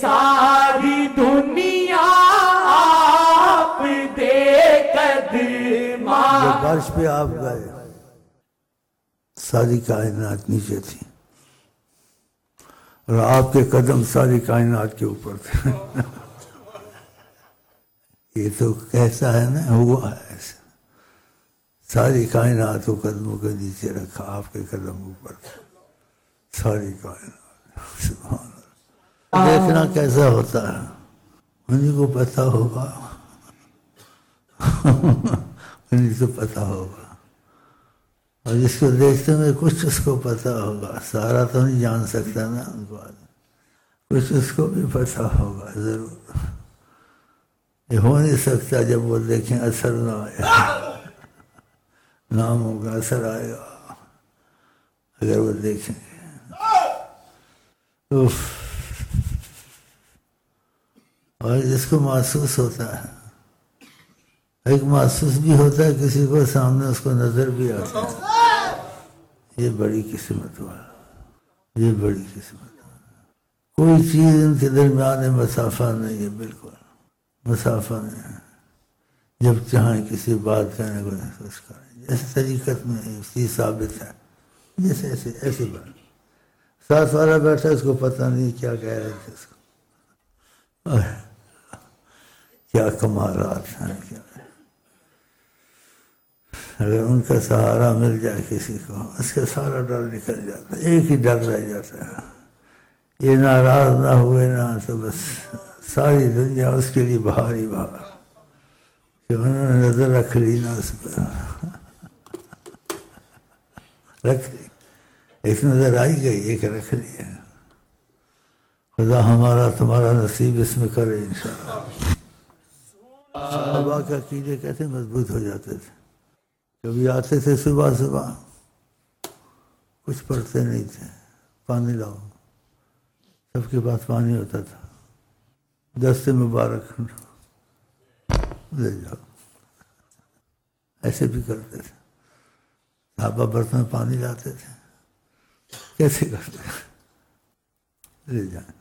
सारी दुनिया आप दे कदमा। फर्श पे आप गए, सारी कायनात नीचे थी और आपके कदम सारी कायनात के ऊपर थे। ये तो कैसा है ना, हुआ है ऐसा, सारी कायनात को कदमों के नीचे रखा, आपके कदम ऊपर थे, सारी कायनात। सुभान अल्लाह, देखना कैसा होता है, उन्हीं को पता होगा। उन्हीं को पता होगा, और जिसको देखते हुए कुछ उसको पता होगा, सारा तो नहीं जान सकता ना उनको, कुछ उसको भी पता होगा जरूर। ये हो नहीं सकता, जब वो देखें असर ना आया, नाम होगा, असर आएगा अगर वो देखेंगे। और जिसको महसूस होता है, एक महसूस भी होता है किसी को, सामने उसको नजर भी आता है। ये बड़ी किस्मत वाला, ये बड़ी किस्मत वाला। कोई चीज़ इनके दरमियान मसाफा नहीं है, बिल्कुल मुसाफा में, जब चाहें किसी बात करने को महसूस करें। जैसे तरीक़त में चीज़ साबित है, जैसे ऐसे ऐसी बात, साथ वाला बैठा उसको पता नहीं क्या कह रहे थे उसको, और क्या कमा रहा था, क्या। अगर उनका सहारा मिल जाए किसी को, उसका सारा डर निकल जाता है, एक ही डर रह जाता है, ये नाराज़ ना हुए ना, तो बस सारी दुनिया उसके लिए बाहर ही बाहर, कि उन्होंने नजर रख ली ना उस पर। रख ली, एक नजर आई गई, एक रख ली है। खुदा हमारा तुम्हारा नसीब इसमें करे इंशाअल्लाह। सहाबा के अकीदे कैसे मजबूत हो जाते थे। कभी आते थे सुबह सुबह, कुछ पढ़ते नहीं थे, पानी लाओ, सबके पास पानी होता था, दस्ते मुबारक ले जाओ, ऐसे भी करते थे। साहबा बर्तन में पानी लाते थे, कैसे करते थे, ले जाए।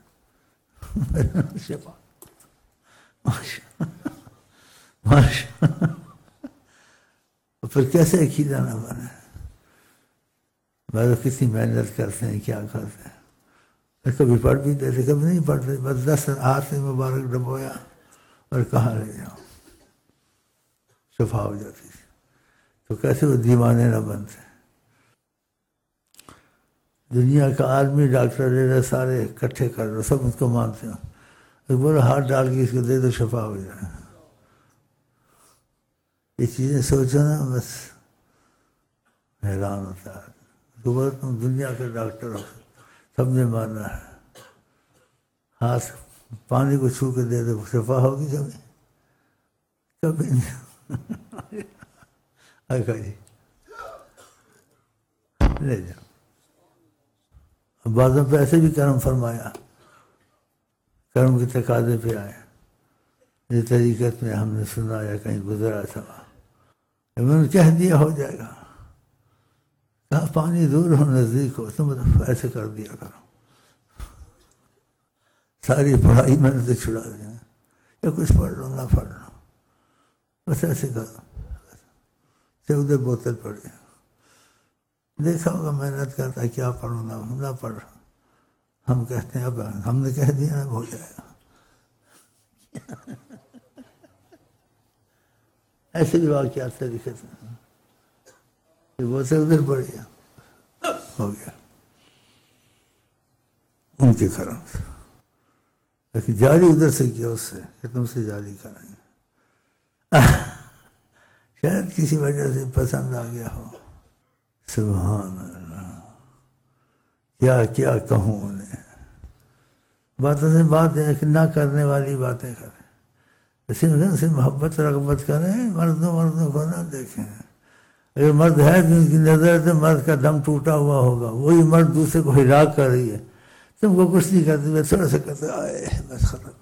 फिर कैसे अकीदा ना बने, मतलब कितनी मेहनत करते हैं, क्या करते हैं। कभी पढ़ भी देते, कभी नहीं पढ़ते, बस 10 हाथ में मुबारक डबोया और कहाँ ले जाओ, शफा हो जाती थी। तो कैसे वो दीवाने न बनते। दुनिया का आदमी डॉक्टर ले रहे, सारे इकट्ठे कर रहे, सब उसको मानते हो, तो बोलो हाथ डाल के इसको दे दो, शफा हो जाए। ये चीज़ें सोचो ना, बस हैरान होता है। तो बोलो तुम दुनिया के डॉक्टर हो, सबने माना है, हाथ पानी को छू के दे दो, शफा होगी कभी, कभी नहीं। ले जाओ। बादों पे ऐसे भी कर्म फरमाया, कर्म के तकाजे पे आए, ये तरीक़त में हमने सुना या कहीं गुजरा था, उन्होंने कह दिया हो जाएगा, कहा पानी दूर हो, नज़दीक हो, तो मतलब ऐसे कर दिया करो। सारी पढ़ाई मैंने तो छुड़ा दिया, या कुछ पढ़ लो ना पढ़ लो, बस ऐसे करो। फिर उधर बोतल पड़ी, देखा होगा मेहनत करता, क्या पढ़ो ना, हम ना पढ़, हम कहते हैं अब हमने कह दिया ना, हो जाएगा। ऐसे भी वाक़ियात तरीक़े से, वो से उधर बढ़िया हो गया उनके कारण से, लेकिन जारी उधर से किया, उससे कि तुमसे जारी कराएंगे। शायद किसी वजह से पसंद आ गया हो। सुभान अल्लाह, क्या क्या कहूँ उन्हें। बातों से बात है कि ना करने वाली बातें करें, इसी मोहब्बत रगबत करें, मर्दों को ना देखें। अगर मर्द है जिनकी नज़र से मर्द का दम टूटा हुआ होगा, वही मर्द दूसरे को हिराक कर रही है, तुमको कुछ नहीं करती, मैं थोड़ा सा कहते आए, बस खत्म।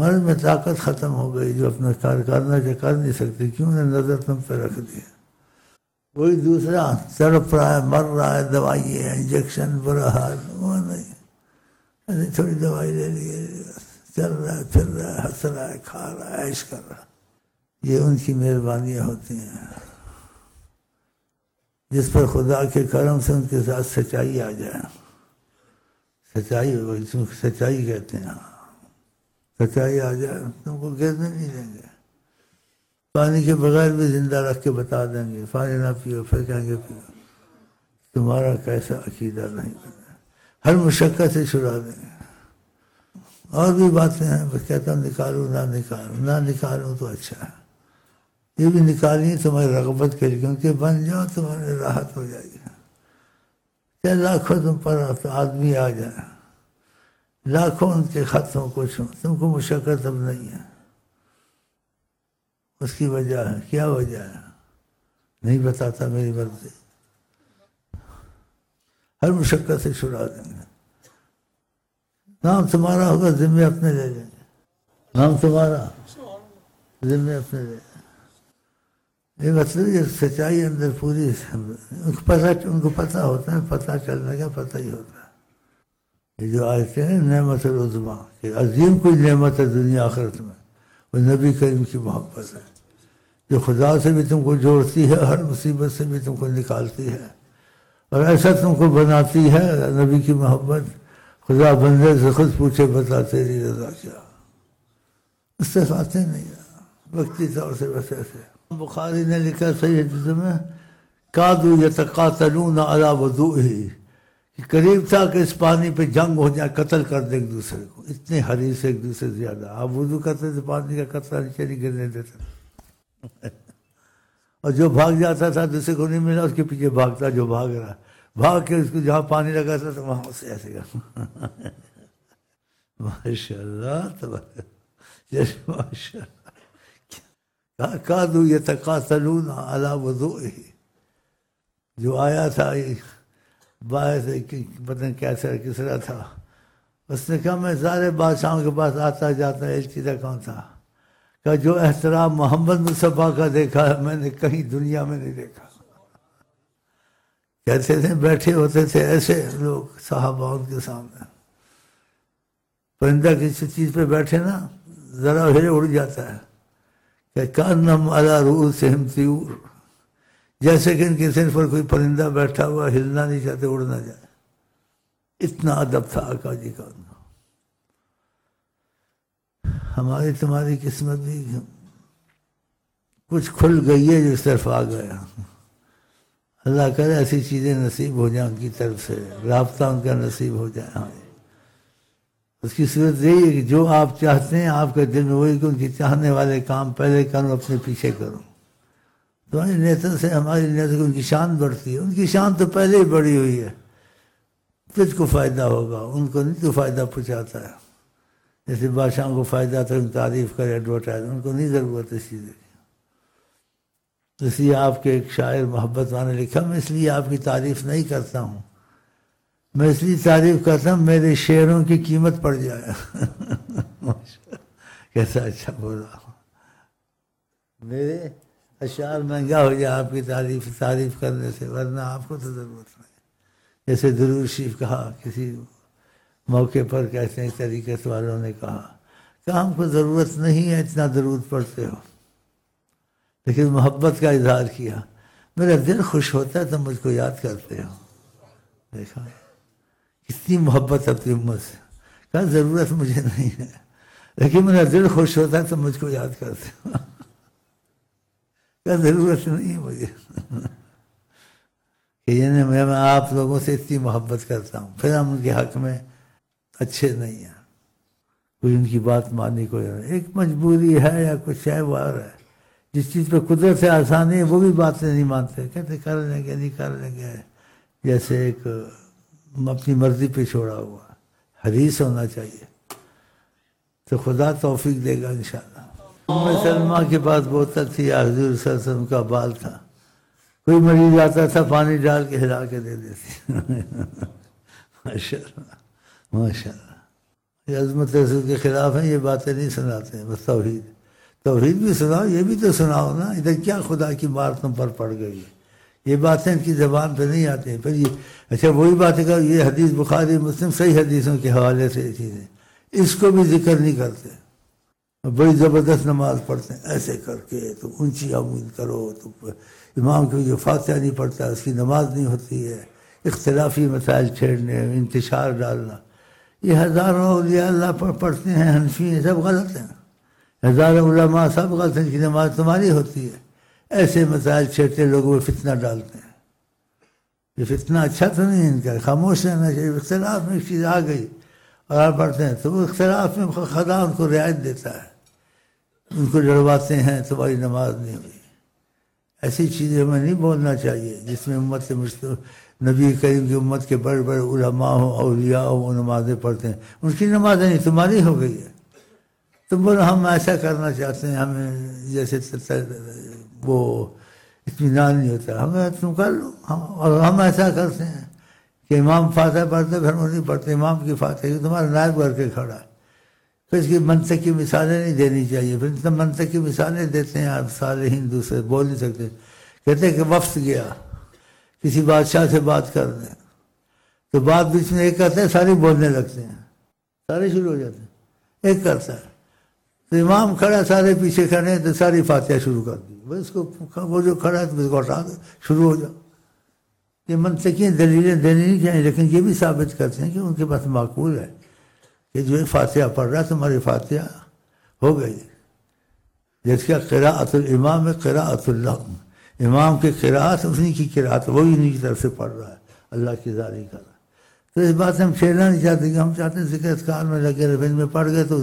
मर्द में ताकत ख़त्म हो गई, जो अपना कार्य करना जो कर नहीं सकती, क्यों ने नज़र तुम पर रख दी। वही दूसरा तड़प रहा है, मर रहा है, दवाई है, इंजेक्शन, बुरा हाल, वो नहीं, थोड़ी दवाई ले ली, चल रहा है, फिर रहा है, हंस रहा है, खा रहा है, ऐश कर रहा है। ये उनकी मेहरबानियाँ होती हैं जिस पर खुदा के करम से उनके साथ सच्चाई आ जाए। सच्चाई जिसको सच्चाई कहते हैं, सच्चाई आ जाए तुमको गिरने नहीं देंगे। पानी के बगैर भी जिंदा रख के बता देंगे, पानी ना पियो, फिर कहेंगे पियो। तुम्हारा कैसा अकीदा नहीं बना, हर मुशक्क़त से छुड़ा देंगे। और भी बातें हैं, बस कहता हूँ निकालूँ ना निकालूँ, ना निकालूँ तो अच्छा है। ये भी निकालिए तुम्हारी रगबत के लिए, क्योंकि बन जाओ तुम्हारी राहत हो जाएगी। चाहे लाखों तुम पर आदमी आ जाए, लाखों उनके खत हों, कुछ हों, तुमको मुशक्क़त अब नहीं है। उसकी वजह है, क्या वजह है नहीं बताता, मेरी मर्जी। हर मुशक्क़त से छुड़ा देंगे। नाम तुम्हारा होगा, जिम्मे अपने ले लेंगे। नाम तुम्हारा, जिम्मे अपने ले लेंगे। ये मतलब ये सच्चाई अंदर पूरी, उनको पता होता है, पता चलने का पता ही होता है। ये जो आयतें हैं नेमत उज़्मा, अजीम कोई नेमत है दुनिया आखिरत में, वो नबी करीम की मोहब्बत है जो खुदा से भी तुमको जोड़ती है, हर मुसीबत से भी तुमको निकालती है, और ऐसा तुमको बनाती है नबी की मोहब्बत। खुदा बंदे से खुद पूछे, बता तेरी रज़ा क्या। उससे बातें नहीं वक्ती तौर से बस ऐसे। बुखारी ने लिखा सही है में, कादू यतकातलून अला वुदूही, कि करीब था कि इस पानी पे जंग हो जाए, कत्ल कर दे एक दूसरे को। इतने हरीस एक दूसरे से ज़्यादा। आप वुदू करते थे, पानी का कतरा नीचे नहीं गिरने देते और जो भाग जाता था दूसरे को नहीं मिला, उसके पीछे भागता, जो भाग रहा भाग के उसको जहाँ पानी लगा था तो वहाँ उसे ऐसे कर। माशाल्लाह, तबारक माशाल्लाह। कादू यतकातलून अला वुदूही, जो आया था बाहर से, पता नहीं कैसा किसरा था, उसने कहा मैं सारे बादशाहों के पास आता जाता, एलचीदा कौन था, का जो एहतराम मोहम्मद मुस्तफ़ा का देखा है मैंने कहीं दुनिया में नहीं देखा। कहते थे बैठे होते थे ऐसे लोग साहबा उनके सामने, परिंदा किसी चीज़ पे बैठे ना, ज़रा हिल उड़ जाता है, कि कानम अला रूस हिमतीऊर, जैसे कि इनके सिर पर कोई परिंदा बैठा हुआ, हिलना नहीं चाहते, उड़ ना जाए। इतना अदब था आका जी का। हमारी तुम्हारी किस्मत भी कुछ खुल गई है जो इस तरफ आ गया। अल्लाह करे ऐसी चीज़ें नसीब हो जाए उनकी तरफ से, राब्ता उनका नसीब हो जाए। हाँ, उसकी सूरत यही है कि जो आप चाहते हैं आपके दिल में वही, कि उनके चाहने वाले काम पहले करो, अपने पीछे करो। तुम्हारी नेतों से हमारी नेतों की उनकी शान बढ़ती है। उनकी शान तो पहले ही बढ़ी हुई है। तुझको फ़ायदा होगा, उनको नहीं तो फ़ायदा पहुँचाता है। जैसे बादशाहों को फ़ायदा था, उनकी तारीफ़ करे, एडवर्टाइज, उनको नहीं ज़रूरत इस चीज़ की। इसलिए आपके एक शायर मोहब्बत वाले लिखा, मैं इसलिए आपकी तारीफ़ नहीं करता हूँ, मैं इसलिए तारीफ़ करता हूँ मेरे शेरों की कीमत पड़ जाए। कैसा अच्छा बोला, मेरे अशार महंगा हो जाए आपकी तारीफ़ करने से, वरना आपको तो ज़रूरत नहीं। जैसे दरूद शरीफ कहा किसी मौके पर, कहते हैं तरीक़त वालों ने कहा हमको ज़रूरत नहीं है इतना दरूद पढ़ते हो, लेकिन मोहब्बत का इजहार किया, मेरा दिल खुश होता है तुम मुझको याद करते हो। देखा कितनी मोहब्बत अपनी उम्मत से। कहा ज़रूरत मुझे नहीं है, लेकिन मेरा दिल खुश होता है तुम मुझको याद करते हो। कहा ज़रूरत नहीं है मुझे कि यानी मैं आप लोगों से इतनी मोहब्बत करता हूँ, फिर हम उनके हक़ में अच्छे नहीं हैं, कोई उनकी बात माननी, कोई एक मजबूरी है या कुछ है, वार है, जिस चीज़ पर कुदरत से आसानी है वो भी बातें नहीं मानते, कहते कर लेंगे, नहीं कर लेंगे। जैसे एक अपनी मर्ज़ी पे छोड़ा हुआ हरीस होना चाहिए, तो खुदा तौफीक देगा इंशाल्लाह। उम्मे सलमा के पास बोतल थी, हजूर सल्लल्लाहु का बाल था, कोई मरीज आता था पानी डाल के हिला के दे देती। माशाल्लाह माशाल्लाह। ये अज़मत रसूल के ख़िलाफ़ हैं, ये बातें नहीं सुनाते हैं। बस तौहीद तौहीद भी सुनाओ, ये भी तो सुनाओ ना, इधर क्या खुदा की मार तुम पर पड़ गई है, ये बातें इनकी ज़बान पर नहीं आती। फिर ये अच्छा वही बात है कि ये हदीस बुखारी मुस्लिम सही हदीसों के हवाले से ये चीज़ें, इसको भी ज़िक्र नहीं करते। बड़ी ज़बरदस्त नमाज पढ़ते हैं ऐसे करके, तुम ऊंची आमीन करो, तुम इमाम की जो फातिहा नहीं पढ़ता उसकी नमाज नहीं होती है। इख्तिलाफ़ी मसाइल छेड़ने, इंतशार डालना, ये हज़ारों औलिया अल्लाह पढ़ते हैं हनफी, सब गलत हैं। हज़ारों उलमा सब गलत हैं, इनकी नमाज तुम्हारी होती है। ऐसे मसाइल छेड़ते लोगों में फितना डालते हैं, ये फितना अच्छा तो नहीं, इनका खामोश रहना चाहिए। इख्तिलाफ़ में एक चीज़ आ गई और आप पढ़ते हैं तो वो इख्तिलाफ़ में खुदा उनको रियायत देता है, उनको डरवाते हैं तुम्हारी नमाज नहीं हुई। ऐसी चीज़ें हमें नहीं बोलना चाहिए जिसमें उम्मत से मुस्तफ़ा नबी करीम की उम्मत के बड़े बड़े उलमा हो, औलिया हो, वो नमाज़ें पढ़ते हैं, उनकी नमाज़ें नहीं तुम्हारी हो गई है। तो बोलो हम ऐसा करना चाहते हैं, हमें जैसे वो इत्मीनान नहीं होता, हमें तुम कर लो। हम और हम ऐसा करते हैं कि इमाम फातिहा पढ़ते, फिर वो नहीं पढ़ते, इमाम की फातिहा तुम्हारा नायब करके खड़ा है। फिर इसकी मंतक की मिसालें नहीं देनी चाहिए। फिर इतना मंतक की मिसालें देते हैं आप सारे हिंदू से बोल नहीं सकते। कहते हैं कि वफ्त गया किसी बादशाह से बात कर रहे हैं, तो बात बीच में एक करता है सारे बोलने लगते हैं, सारे शुरू हो जाते हैं। एक करता है तो इमाम खड़ा, सारे पीछे खड़े हैं, तो सारी फातिहा शुरू कर दी, बस उसको वो जो खड़ा है तो उसको हटा दो, शुरू हो जाओ। ये मनतकी दलीलें देनी नहीं चाहिए, लेकिन ये भी साबित करते हैं कि उनके पास माकूल है कि जो फातिहा पढ़ रहा है तुम्हारी फातिहा हो गई। जिसका क़िराअतुल इमाम है क़िराअतुल लहु, इमाम के क़िराअत उसी की क़िराअत, वही उन्हीं की तरफ से पढ़ रहा है, अल्लाह की जारी कर रहा है। तो इस बात से हम छेड़ना नहीं चाहते कि हम चाहते हैं ज़िक्र अज़कार में लगे रहे। में पढ़ गए तो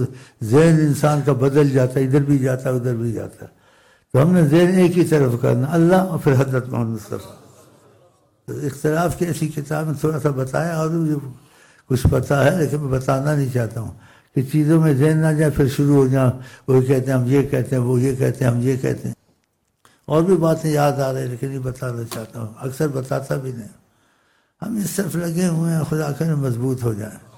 ज़हन इंसान का बदल जाता है, इधर भी जाता है उधर भी जाता है। तो हमने ज़हन एक ही तरफ करना, अल्लाह और फिर हज़रत मोहम्मद। तो इख्तिलाफ़ की ऐसी किताब में थोड़ा सा बताया और कुछ पता है, लेकिन मैं बताना नहीं चाहता हूँ कि चीज़ों में ज़हन ना जाए, फिर शुरू हो जाए वो कहते हैं हम ये कहते हैं, वो ये कहते हैं हम ये कहते हैं। और भी बातें याद आ रही हैं लेकिन ये बताना चाहता हूँ, अक्सर बताता भी नहीं। हम इस तरफ लगे हुए हैं, खुदा करे मजबूत हो जाए।